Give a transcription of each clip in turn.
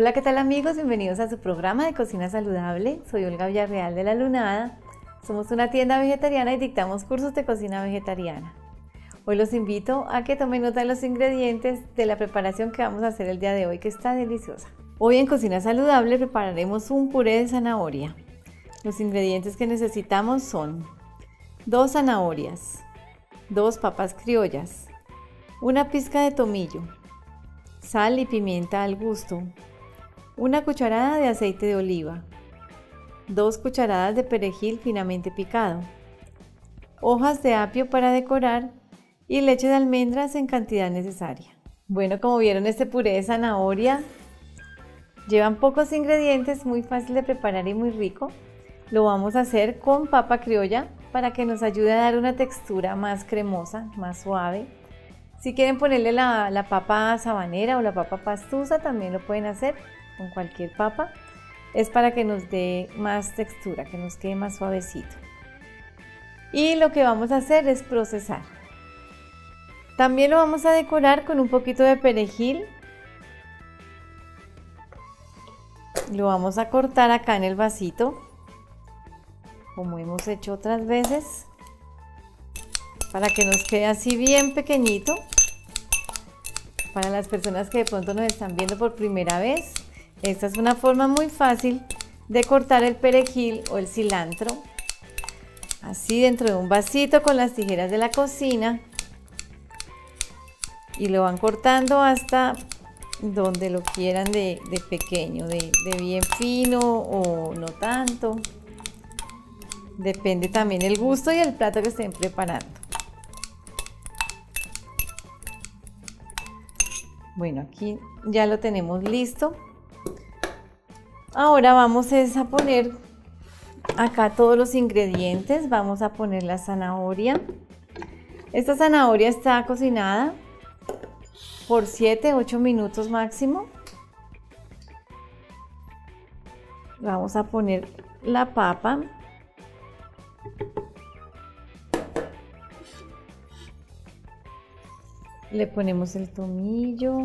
Hola, ¿qué tal amigos? Bienvenidos a su programa de Cocina Saludable. Soy Olga Villarreal de La Lunada. Somos una tienda vegetariana y dictamos cursos de cocina vegetariana. Hoy los invito a que tomen nota de los ingredientes de la preparación que vamos a hacer el día de hoy, que está deliciosa. Hoy en Cocina Saludable prepararemos un puré de zanahoria. Los ingredientes que necesitamos son 2 zanahorias, 2 papas criollas, una pizca de tomillo, sal y pimienta al gusto, una cucharada de aceite de oliva, 2 cucharadas de perejil finamente picado, hojas de apio para decorar y leche de almendras en cantidad necesaria. Bueno, como vieron, este puré de zanahoria llevan pocos ingredientes, muy fácil de preparar y muy rico. Lo vamos a hacer con papa criolla para que nos ayude a dar una textura más cremosa, más suave. Si quieren ponerle la papa sabanera o la papa pastusa, también lo pueden hacer con cualquier papa. Es para que nos dé más textura, que nos quede más suavecito. Y lo que vamos a hacer es procesar. También lo vamos a decorar con un poquito de perejil. Lo vamos a cortar acá en el vasito, como hemos hecho otras veces, para que nos quede así bien pequeñito. Para las personas que de pronto nos están viendo por primera vez, esta es una forma muy fácil de cortar el perejil o el cilantro, así dentro de un vasito con las tijeras de la cocina, y lo van cortando hasta donde lo quieran de pequeño, de bien fino o no tanto. Depende también el gusto y el plato que estén preparando. Bueno, aquí ya lo tenemos listo. Ahora vamos a poner acá todos los ingredientes. Vamos a poner la zanahoria. Esta zanahoria está cocinada por 7-8 minutos máximo. Vamos a poner la papa. Le ponemos el tomillo.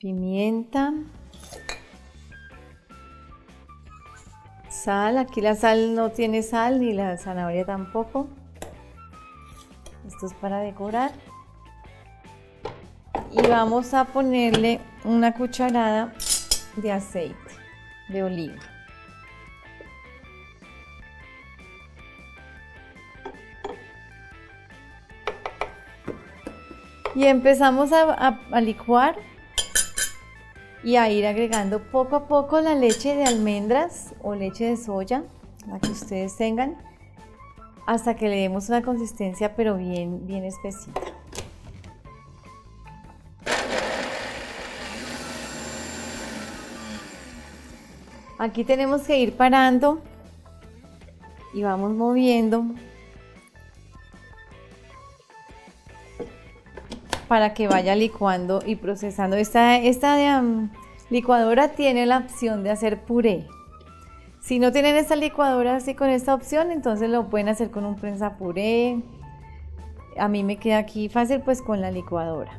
Pimienta. Sal. Aquí la sal no tiene sal ni la zanahoria tampoco. Esto es para decorar. Y vamos a ponerle una cucharada de aceite de oliva. Y empezamos a licuar y a ir agregando poco a poco la leche de almendras o leche de soya, la que ustedes tengan, hasta que le demos una consistencia pero bien espesita. Aquí tenemos que ir parando y vamos moviendo para que vaya licuando y procesando. Esta licuadora tiene la opción de hacer puré. Si no tienen esta licuadora así con esta opción, entonces lo pueden hacer con un prensapuré. A mí me queda aquí fácil pues con la licuadora.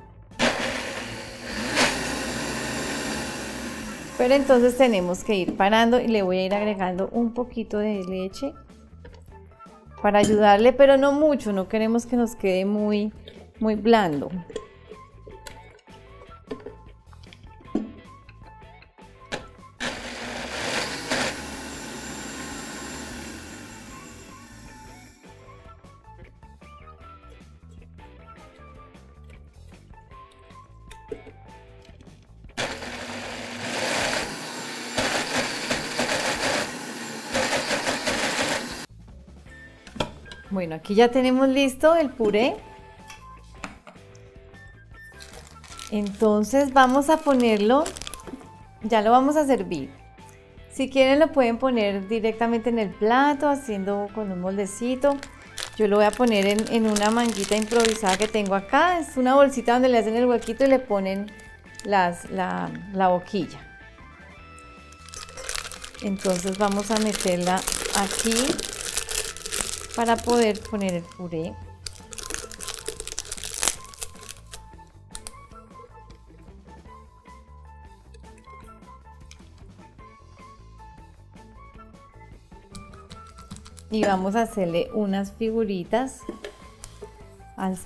Pero entonces tenemos que ir parando y le voy a ir agregando un poquito de leche para ayudarle, pero no mucho, no queremos que nos quede muy blando. Bueno, aquí ya tenemos listo el puré. Entonces vamos a ponerlo, ya lo vamos a servir. Si quieren lo pueden poner directamente en el plato, haciendo con un moldecito. Yo lo voy a poner en una manguita improvisada que tengo acá. Es una bolsita donde le hacen el huequito y le ponen la boquilla. Entonces vamos a meterla aquí para poder poner el puré. y vamos a hacerle unas figuritas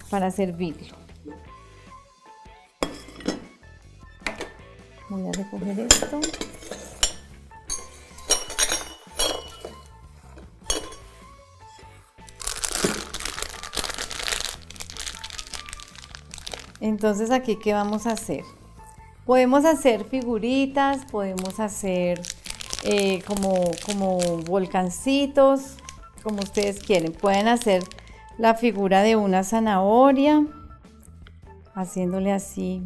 para servirlo. Voy a recoger esto. Entonces aquí, ¿qué vamos a hacer? Podemos hacer figuritas, podemos hacer como volcancitos, como ustedes quieren. Pueden hacer la figura de una zanahoria, haciéndole así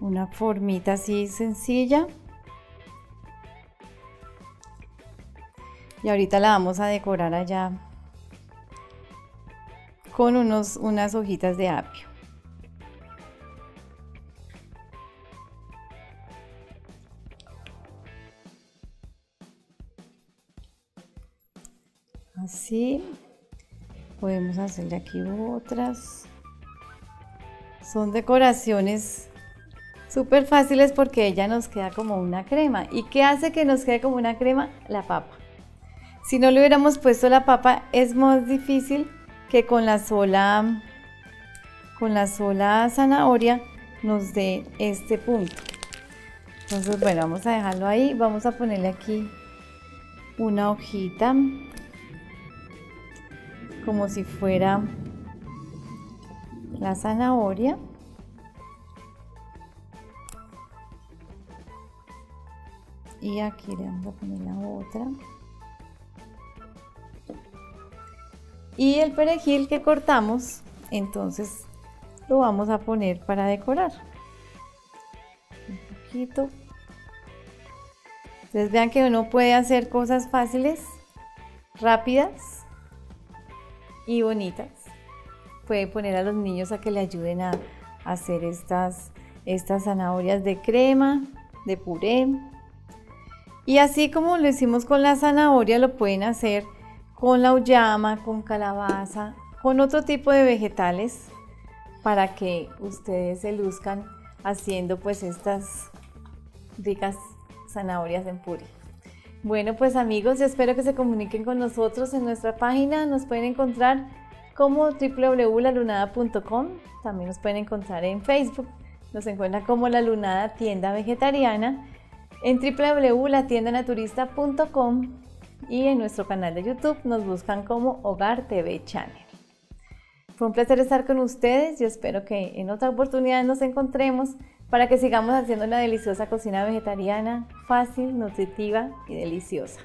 una formita así sencilla. Y ahorita la vamos a decorar allá con unas hojitas de apio. Así, podemos hacerle aquí otras. Son decoraciones súper fáciles porque ella nos queda como una crema. ¿Y qué hace que nos quede como una crema? La papa. Si no le hubiéramos puesto la papa, es más difícil que con la sola zanahoria nos dé este punto. Entonces, bueno, vamos a dejarlo ahí. Vamos a ponerle aquí una hojita, como si fuera la zanahoria. Y aquí le vamos a poner la otra. Y el perejil que cortamos, entonces lo vamos a poner para decorar un poquito. Ustedes vean que uno puede hacer cosas fáciles, rápidas y bonitas. Puede poner a los niños a que le ayuden a hacer estas zanahorias de crema, de puré. Y así como lo hicimos con la zanahoria, lo pueden hacer con la uyama, con calabaza, con otro tipo de vegetales, para que ustedes se luzcan haciendo pues estas ricas zanahorias en puré. Bueno, pues amigos, yo espero que se comuniquen con nosotros en nuestra página. Nos pueden encontrar como www.lalunada.com. También nos pueden encontrar en Facebook. Nos encuentran como La Lunada Tienda Vegetariana, en www.latiendanaturista.com. Y en nuestro canal de YouTube nos buscan como Hogar TV Channel. Fue un placer estar con ustedes. Yo espero que en otra oportunidad nos encontremos para que sigamos haciendo una deliciosa cocina vegetariana, fácil, nutritiva y deliciosa.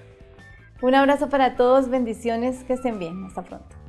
Un abrazo para todos, bendiciones, que estén bien. Hasta pronto.